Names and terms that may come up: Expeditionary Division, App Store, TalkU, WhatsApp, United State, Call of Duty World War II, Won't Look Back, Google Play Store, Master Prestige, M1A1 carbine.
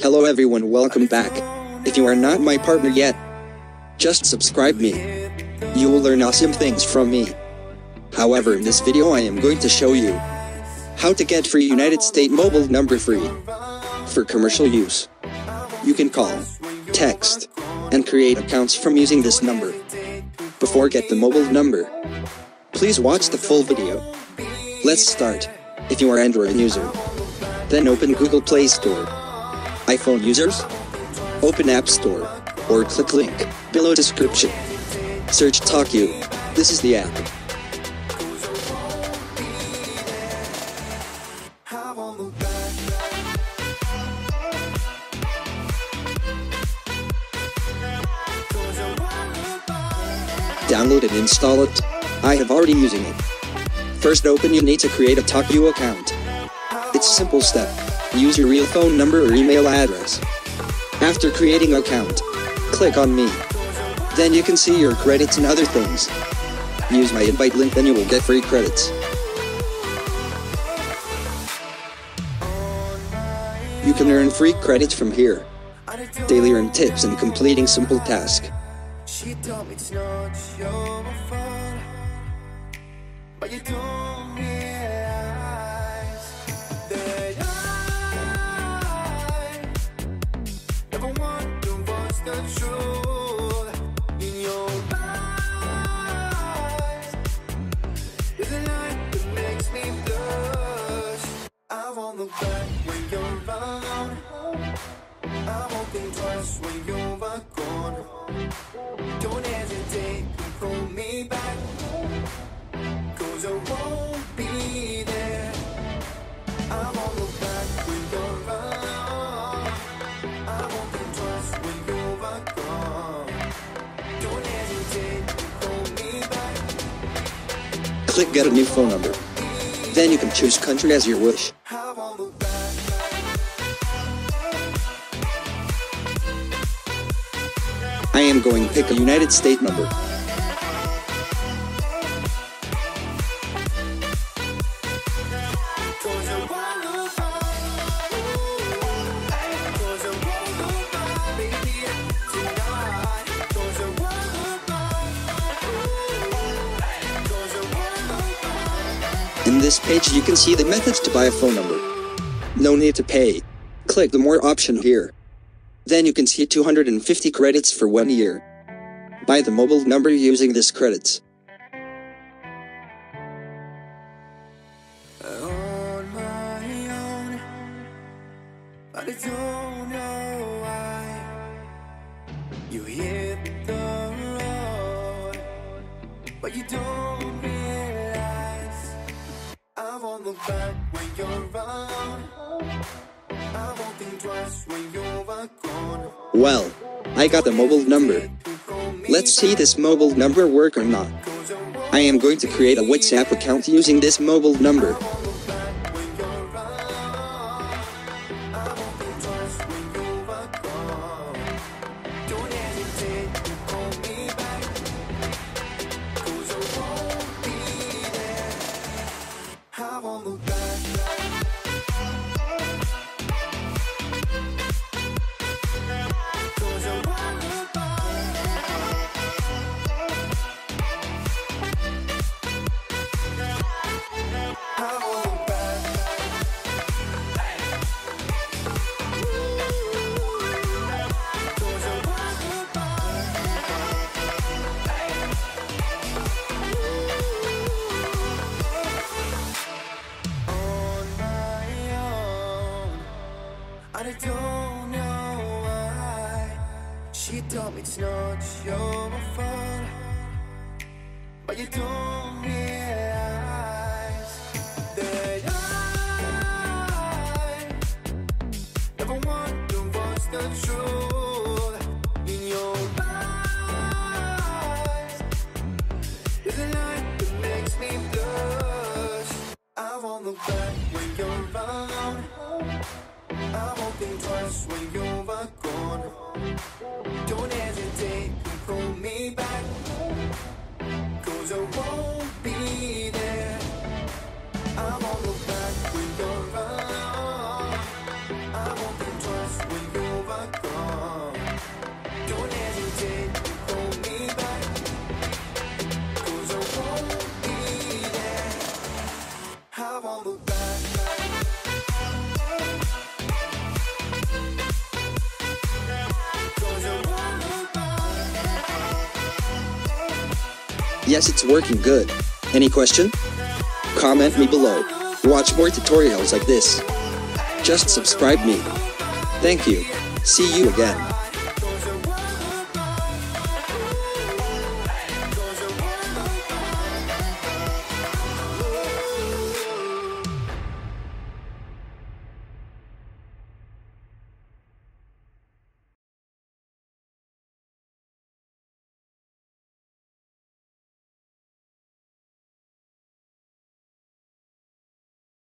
Hello everyone, welcome back. If you are not my partner yet, just subscribe me. You will learn awesome things from me. However, in this video I am going to show you how to get free United States mobile number free for commercial use. You can call, text, and create accounts from using this number. Before get the mobile number, please watch the full video. Let's start. If you are Android user, then open Google Play Store. iPhone users, open App Store, or click link below description. Search TalkU. This is the app. Download and install it. I have already using it. First open, you need to create a TalkU account. It's a simple step. Use your real phone number or email address. After creating account, click on me. Then you can see your credits and other things. Use my invite link, then you will get free credits. You can earn free credits from here. Daily earn tips and completing simple tasks. She told me it's not your fault, but you told me that I never want to voice the truth in your eyes. There's a light that makes me blush. I won't look back when you're around. I won't think twice when you're gone. Don't hesitate to pull me back, 'cause I won't be there. I won't look back when you're around. I won't think twice when you're gone. Don't hesitate to pull me back. Click get a new phone number. Then you can choose country as your wish. I am going to pick a United States number. In this page you can see the methods to buy a phone number. No need to pay. Click the more option here. Then you can see 250 credits for 1 year. Buy the mobile number using this credits. On my own, I don't know why you hit the road, but you don't realize. I won't look back when you're around. I won't think twice when you're gone. Well, I got the mobile number. Let's see this mobile number work or not. I am going to create a WhatsApp account using this mobile number. I don't know why she told me it's not your fault, but you don't realize that I never want to voice the truth in your eyes. There's a light that makes me blush. I won't look back when you're around. I won't think twice when you're gone. Don't hesitate to pull me back, 'cause I won't be there. I won't look back when you're around. I won't think twice when you're Yes, it's working good. Any question? Comment me below. Watch more tutorials like this. Just subscribe me. Thank you. See you again.